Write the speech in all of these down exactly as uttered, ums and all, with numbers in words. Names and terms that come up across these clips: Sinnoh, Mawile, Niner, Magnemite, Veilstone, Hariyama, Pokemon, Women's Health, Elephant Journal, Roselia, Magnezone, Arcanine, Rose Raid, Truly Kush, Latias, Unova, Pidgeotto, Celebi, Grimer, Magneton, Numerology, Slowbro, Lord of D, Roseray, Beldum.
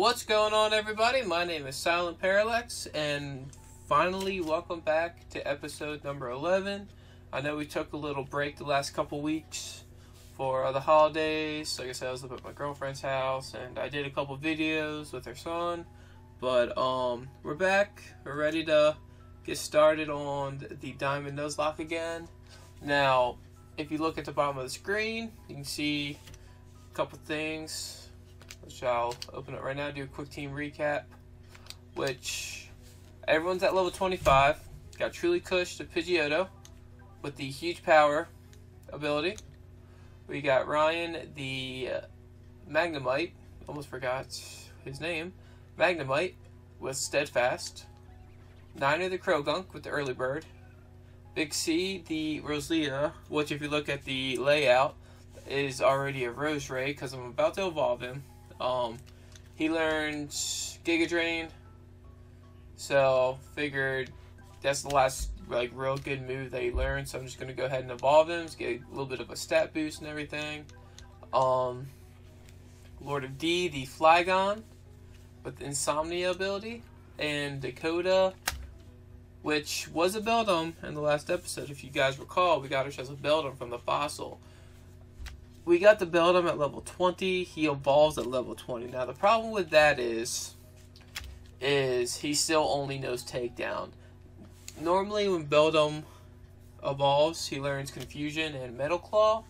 What's going on, everybody? My name is Silent Parallax, and finally, welcome back to episode number eleven. I know we took a little break the last couple weeks for uh, the holidays. Like I said, I was up at my girlfriend's house, and I did a couple videos with her son. But um, we're back. We're ready to get started on the Diamond Nuzlocke again. Now, if you look at the bottom of the screen, you can see a couple things, which I'll open up right now, do a quick team recap, which everyone's at level twenty-five. Got Truly Kush to Pidgeotto with the huge power ability. We got Ryan the Magnemite, almost forgot his name, Magnemite with Steadfast. Niner the Crowgunk with the Early Bird. Big C the Roselia, which if you look at the layout is already a Rose Raid because I'm about to evolve him. Um, he learned Giga Drain, so figured that's the last like real good move that he learned. So I'm just gonna go ahead and evolve him, just get a little bit of a stat boost and everything. Um, Lord of D, the Flygon with the Insomnia ability, and Dakota, which was a Beldum in the last episode. If you guys recall, we got ourselves a Beldum from the fossil. We got the Beldum at level twenty. He evolves at level twenty. Now, the problem with that is, is he still only knows Takedown. Normally, when Beldum evolves, he learns Confusion and Metal Claw.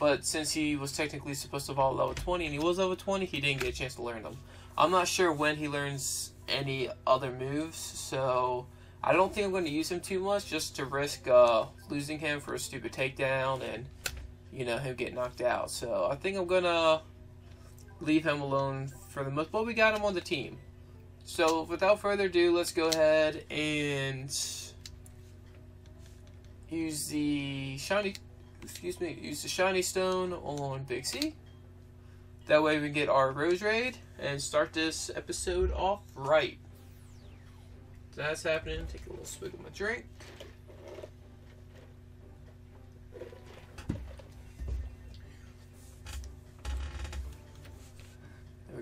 But since he was technically supposed to evolve at level twenty, and he was level twenty, he didn't get a chance to learn them. I'm not sure when he learns any other moves, so I don't think I'm going to use him too much, just to risk uh, losing him for a stupid Takedown and, you know, him get knocked out. So I think I'm gonna leave him alone for the most, but we got him on the team. So without further ado, let's go ahead and use the shiny, excuse me, use the shiny stone on Bixie. That way we can get our Rose Raid and start this episode off right. So that's happening. Take a little swig of my drink.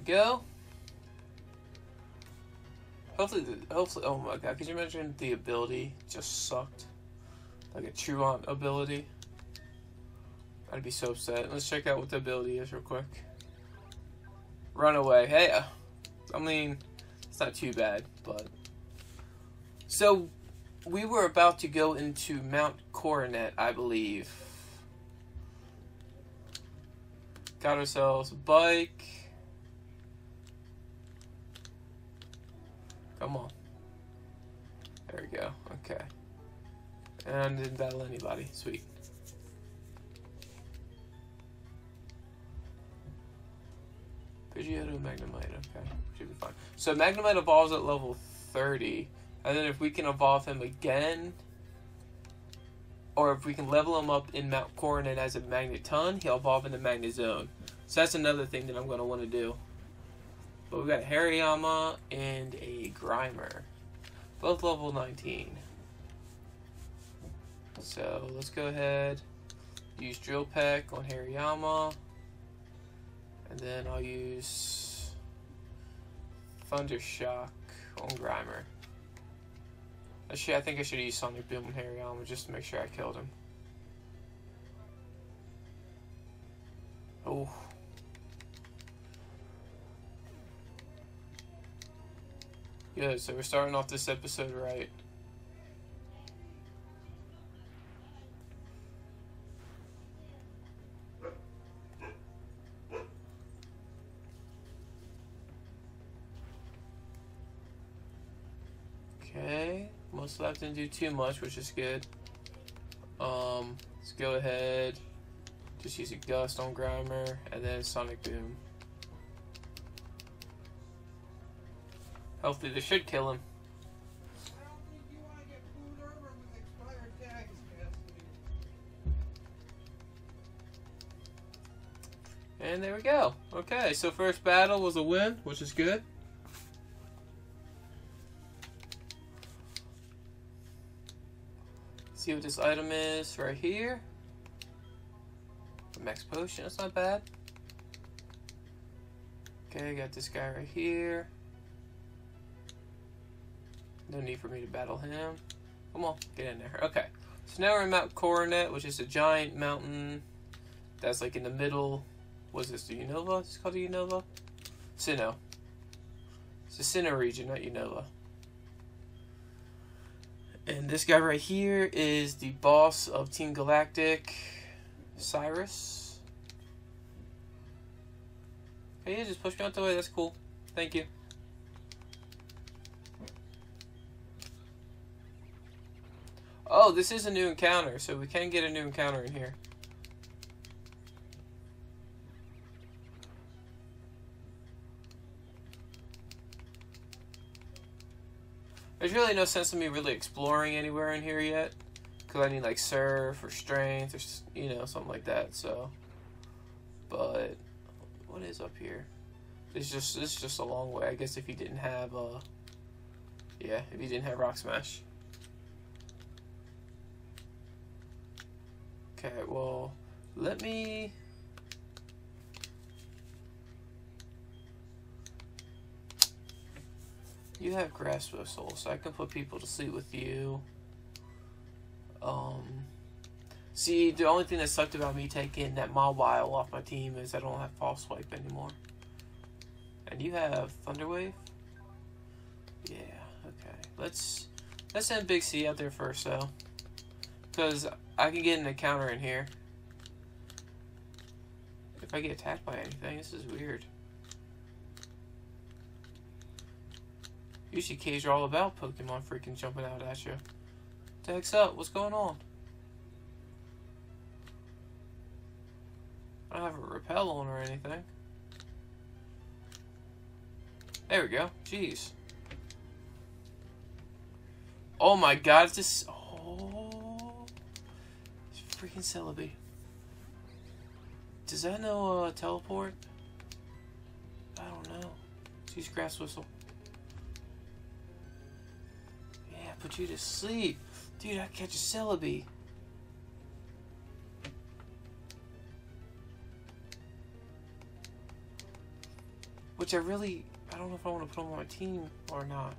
Go. Hopefully, the, hopefully, oh my god, could you imagine the ability just sucked? Like a Truant ability? I'd be so upset. Let's check out what the ability is real quick. Runaway. Hey, uh, I mean, it's not too bad, but. So, we were about to go into Mount Coronet, I believe. Got ourselves a bike. Come on. There we go. Okay. And didn't battle anybody. Sweet. Pidgeotto, Magnemite. Okay. Should be fine. So Magnemite evolves at level thirty. And then if we can evolve him again, or if we can level him up in Mount Coronet as a Magneton, he'll evolve into Magnezone. So that's another thing that I'm going to want to do. But we got Hariyama and a Grimer, both level nineteen. So let's go ahead, use Drill Peck on Hariyama, and then I'll use Thunder Shock on Grimer. Actually, I think I should use Sonic Boom on Hariyama just to make sure I killed him. Oh. Good, so we're starting off this episode right. Okay, most left didn't do too much, which is good. Um, let's go ahead, just use a Gust on Grimer, and then Sonic Boom. Hopefully they should kill him. I don't think you want to get food over with expired tag capacity. And there we go. Okay, so first battle was a win, which is good. Let's see what this item is right here. The max potion, that's not bad. Okay, I got this guy right here. No need for me to battle him. Come on, get in there. Okay, so now we're in Mount Coronet, which is a giant mountain that's like in the middle. What is this, the Unova? It's called the Unova? Sinnoh. It's the Sinnoh region, not Unova. And this guy right here is the boss of Team Galactic, Cyrus. Hey, okay, just pushed me out the way, that's cool. Thank you. Oh, this is a new encounter, so we can get a new encounter in here. There's really no sense in me really exploring anywhere in here yet, because I need like surf or strength or, you know, something like that. So, but what is up here? It's just it's just a long way, I guess. If you didn't have uh, yeah, if you didn't have Rock Smash. Okay, well, let me... You have Grasp of Soul, so I can put people to sleep with you. Um, see, the only thing that sucked about me taking that Mawile off my team is I don't have False Swipe anymore. And you have Thunder Wave? Yeah, okay. Let's, let's send Big C out there first, though. Because I can get an encounter in here. If I get attacked by anything, this is weird. Usually caves are all about Pokemon freaking jumping out at you. What the heck's up? What's going on? I don't have a repel on or anything. There we go. Jeez. Oh my god, it's just... Oh... It's freaking Celebi. Does that know uh, teleport? I don't know. Let's use Grass Whistle. Put you to sleep. Dude, I catch a Celebi. Which I really, I don't know if I want to put him on my team or not.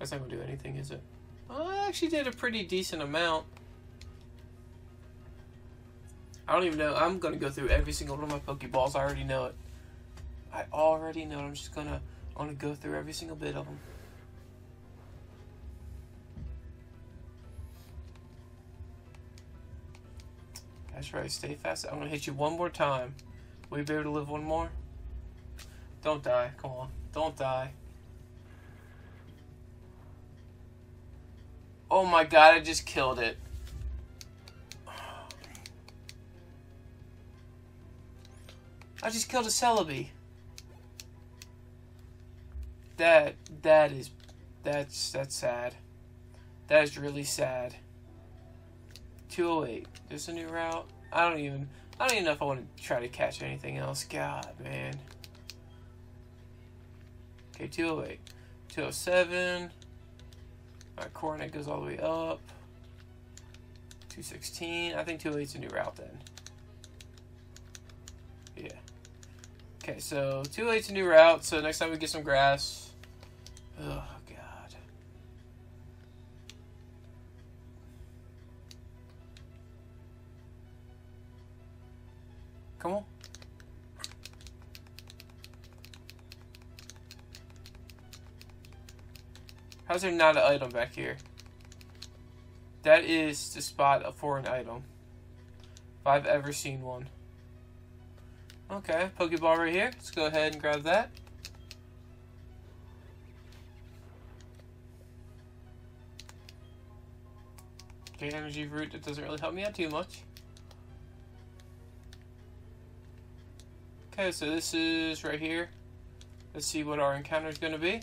That's not going to do anything, is it? Well, I actually did a pretty decent amount. I don't even know. I'm going to go through every single one of my Pokeballs. I already know it. I already know. I'm just gonna, I'm gonna go through every single bit of them. That's right. Stay fast. I'm gonna hit you one more time. Will you be able to live one more? Don't die. Come on. Don't die. Oh my god! I just killed it. I just killed a Celebi. That, that is, that's, that's sad. That is really sad. two oh eight. There's a new route. I don't even, I don't even know if I want to try to catch anything else. God, man. Okay, two oh eight. two oh seven. My coordinate goes all the way up. two sixteen. I think two oh eight's a new route then. Yeah. Okay, so two oh eight's a new route, so next time we get some grass. Oh, God. Come on. How's there not an item back here? That is the spot for an item. If I've ever seen one. Okay, Pokeball right here. Let's go ahead and grab that. Okay, energy root, it doesn't really help me out too much. Okay, so this is right here. Let's see what our encounter is going to be.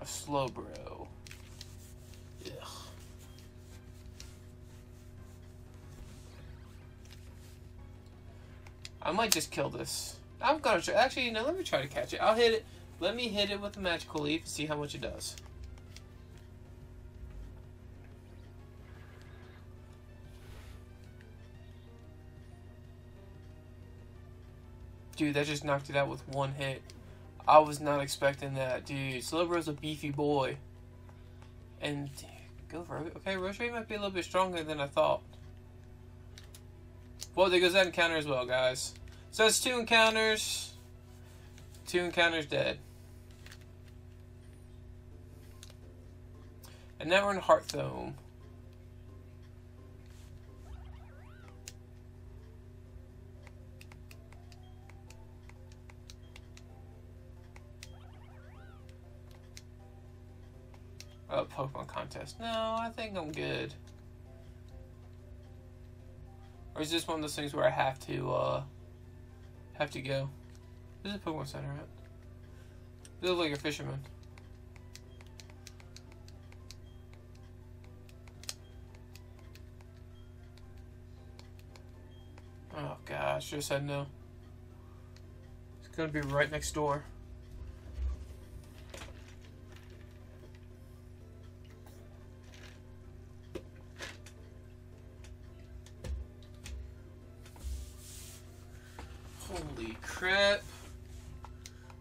A Slowbro. Ugh. I might just kill this. I'm going to try. Actually, you know, let me try to catch it. I'll hit it. Let me hit it with a magical leaf and see how much it does. Dude, that just knocked it out with one hit. I was not expecting that, dude. Celebro's a beefy boy. And go for it. Okay, Roseray might be a little bit stronger than I thought. Well, there goes that encounter as well, guys. So that's two encounters. Two encounters dead. And now we're in Hearthome. Uh, Pokemon contest. No, I think I'm good. Or is this one of those things where I have to, uh, have to go? This is a Pokemon Center, right? They look like a fisherman. Oh, God, I should have said no. It's gonna be right next door. Holy crap.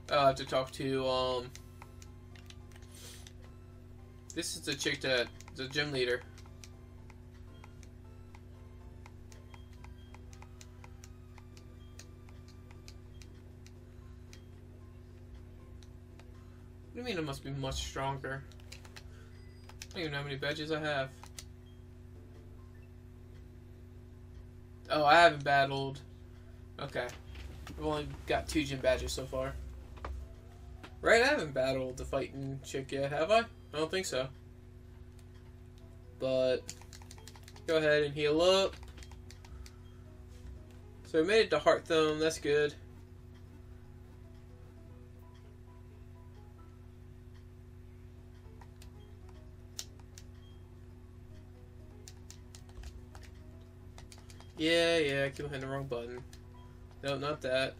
Uh, I have to talk to, um... this is the chick that... the gym leader. What do you mean it must be much stronger? I don't even know how many badges I have. Oh, I haven't battled. Okay. I've only got two gym badges so far. Right, I haven't battled the fighting chick yet, have I? I don't think so. But, go ahead and heal up. So we made it to Hearthome, that's good. Yeah, yeah, I keep hitting the wrong button. No, not that.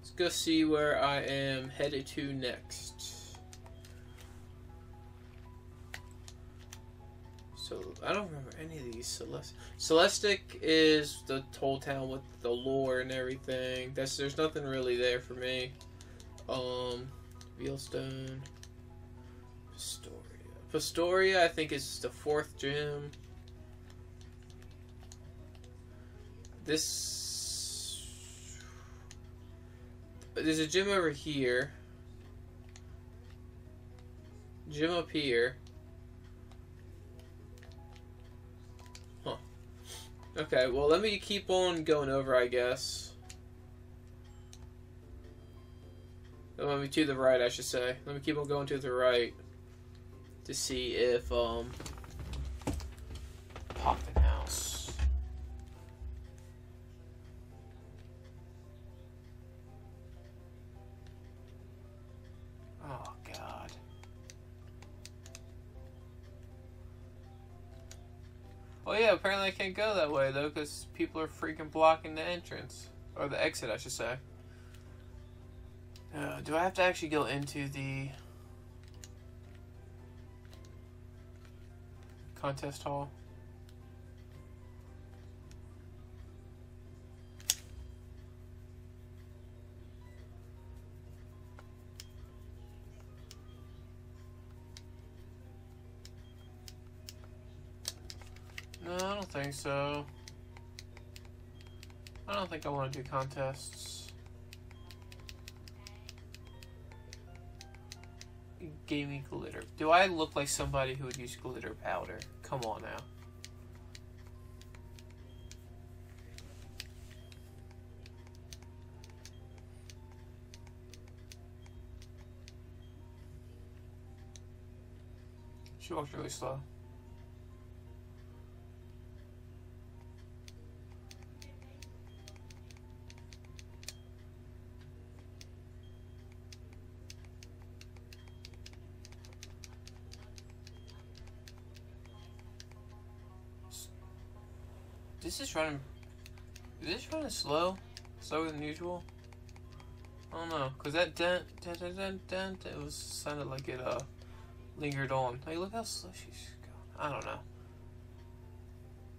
Let's go see where I am headed to next. So, I don't remember any of these. Celest Celestic is the whole town with the lore and everything. That's, there's nothing really there for me. Um, Veilstone. Pistoria. Pistoria, I think, is the fourth gym. This... there's a gym over here. Gym up here. Huh. Okay, well, let me keep on going over, I guess. Let me to the right, I should say. Let me keep on going to the right to see if, um... Poppin' House. Oh yeah, apparently I can't go that way though, because people are freaking blocking the entrance. Or the exit, I should say. Uh, do I have to actually go into the... contest hall? No, I don't think so. I don't think I want to do contests. Gave me glitter. Do I look like somebody who would use glitter powder? Come on now. She walks really slow. This is running. Is this running slow? Slower than usual? I don't know, cause that dent, dent, dent, dent, dent, it was sounded like it uh lingered on. Like, look how slow she's going. I don't know.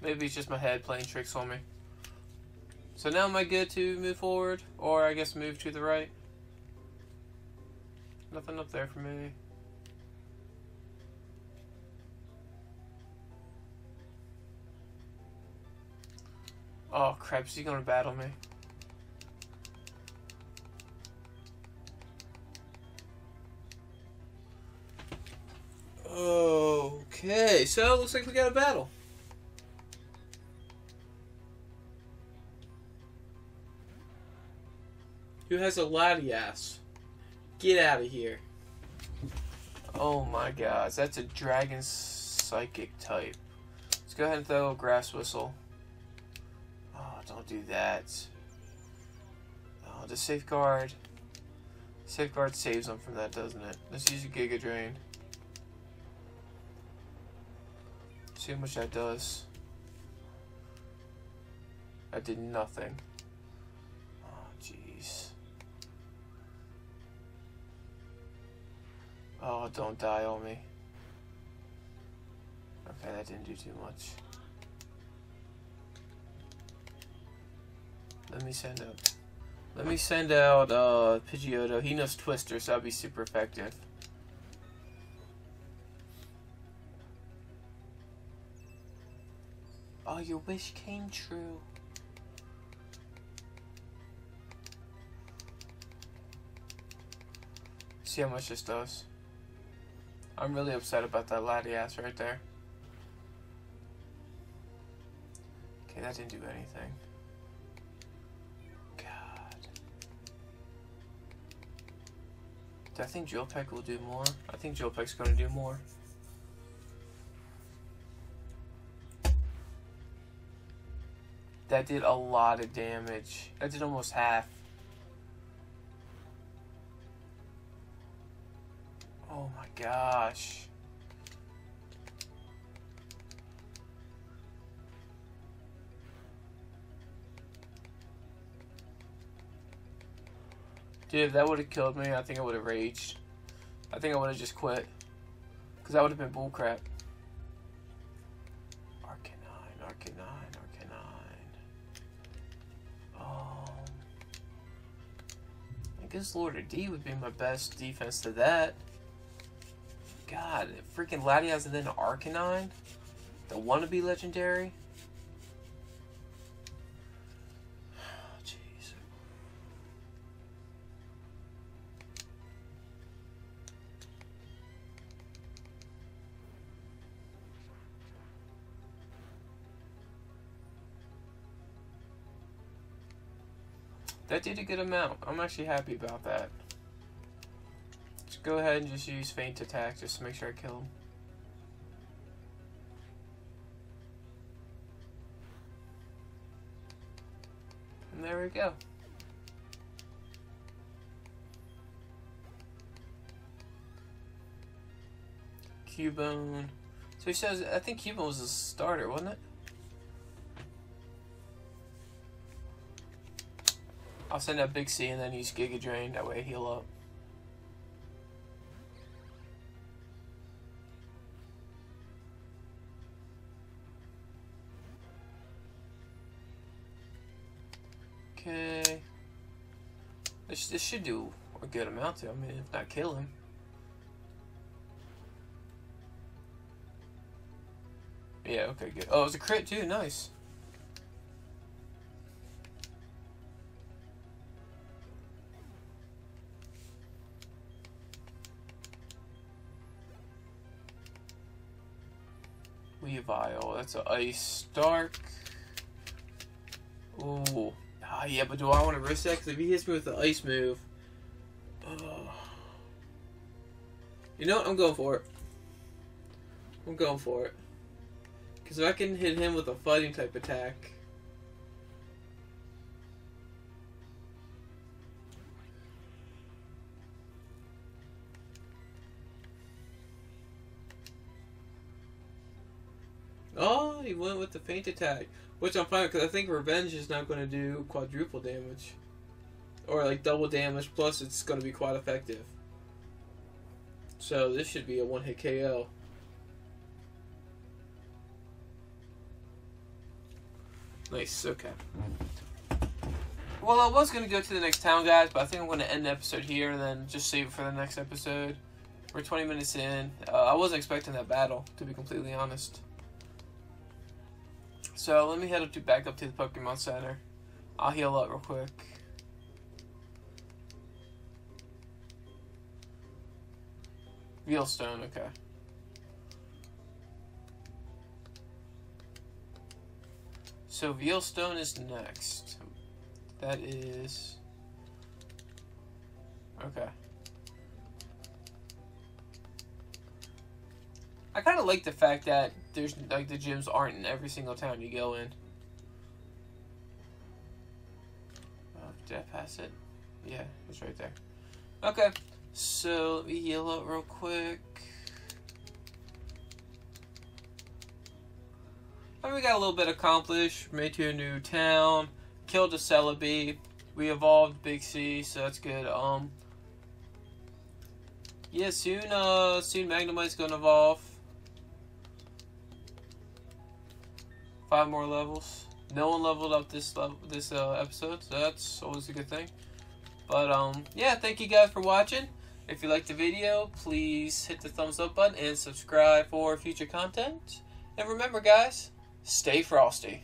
Maybe it's just my head playing tricks on me. So now am I good to move forward? Or I guess move to the right? Nothing up there for me. Oh crap, is he gonna battle me? Okay, so it looks like we got a battle. Who has a Latias? Get out of here. Oh my gosh, that's a dragon psychic type. Let's go ahead and throw a grass whistle. Oh, don't do that. Oh, the safeguard. Safeguard saves them from that, doesn't it? Let's use a Giga Drain. See how much that does. That did nothing. Oh, jeez. Oh, don't die on me. Okay, that didn't do too much. Let me send out. Let me send out uh, Pidgeotto. He knows Twister, so that'd be super effective. Oh, your wish came true. See how much this does. I'm really upset about that Latias right there. Okay, that didn't do anything. God. Do I think Jilpec will do more? I think Jilpec's gonna do more. That did a lot of damage. That did almost half. Oh my gosh. Dude, if that would have killed me, I think I would have raged. I think I would have just quit. Because that would have been bullcrap. Arcanine, Arcanine, Arcanine. I guess Lord of D would be my best defense to that. God, freaking Latias and then Arcanine? The wannabe legendary? Jeez. That did a good amount. I'm actually happy about that. Let's go ahead and just use feint attack just to make sure I kill him. And there we go. Cubone. So he says, I think Cubone was a starter, wasn't it? I'll send out Big C and then use Giga Drain, that way I heal up. Okay. This, this should do a good amount to him, I mean, if not kill him. Yeah, okay, good. Oh, it was a crit too, nice. Vile. That's an Ice Dark. Ooh. Ah, yeah, but do I want to risk that? Because if he hits me with the Ice move... Uh, you know what? I'm going for it. I'm going for it. Because if I can hit him with a Fighting type attack... Oh, he went with the feint attack, which I'm fine with because I think Revenge is not going to do quadruple damage, or like double damage, plus it's going to be quite effective. So this should be a one-hit K O. Nice, okay. Well, I was going to go to the next town, guys, but I think I'm going to end the episode here and then just save it for the next episode. We're twenty minutes in. Uh, I wasn't expecting that battle, to be completely honest. So let me head up to back up to the Pokemon Center. I'll heal up real quick. Veilstone, okay. So Veilstone is next. That is... okay. I kind of like the fact that there's like the gyms aren't in every single town you go in. Uh, did I pass it? Yeah, it's right there. Okay, so let me heal up real quick. I mean, we got a little bit accomplished. Made to a new town. Killed a Celebi. We evolved Big C, so that's good. Um, yeah, soon, uh, soon Magnemite's gonna evolve. Five more levels. No one leveled up this level, this uh, episode, so that's always a good thing. But um, yeah, thank you guys for watching. If you liked the video, please hit the thumbs up button and subscribe for future content. And remember, guys, stay frosty.